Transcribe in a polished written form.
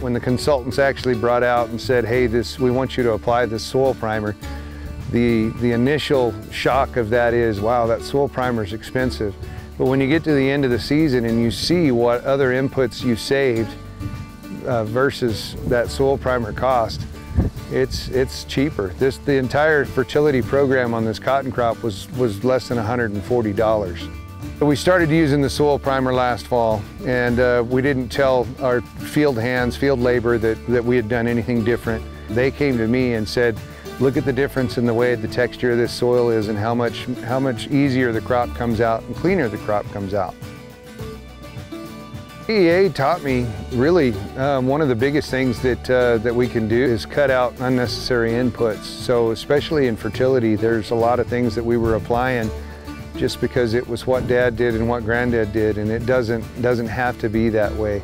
When the consultants actually brought out and said, hey, we want you to apply this soil primer, the initial shock of that is, wow, that soil primer is expensive. But when you get to the end of the season and you see what other inputs you saved versus that soil primer cost, it's cheaper. The entire fertility program on this cotton crop was less than $140. We started using the soil primer last fall, and we didn't tell our field hands, field labor, that we had done anything different. They came to me and said, look at the difference in the way the texture of this soil is and how much easier the crop comes out and cleaner the crop comes out. AEA taught me, really, one of the biggest things that we can do is cut out unnecessary inputs. So especially in fertility, there's a lot of things that we were applying just because it was what Dad did and what Granddad did, and it doesn't have to be that way.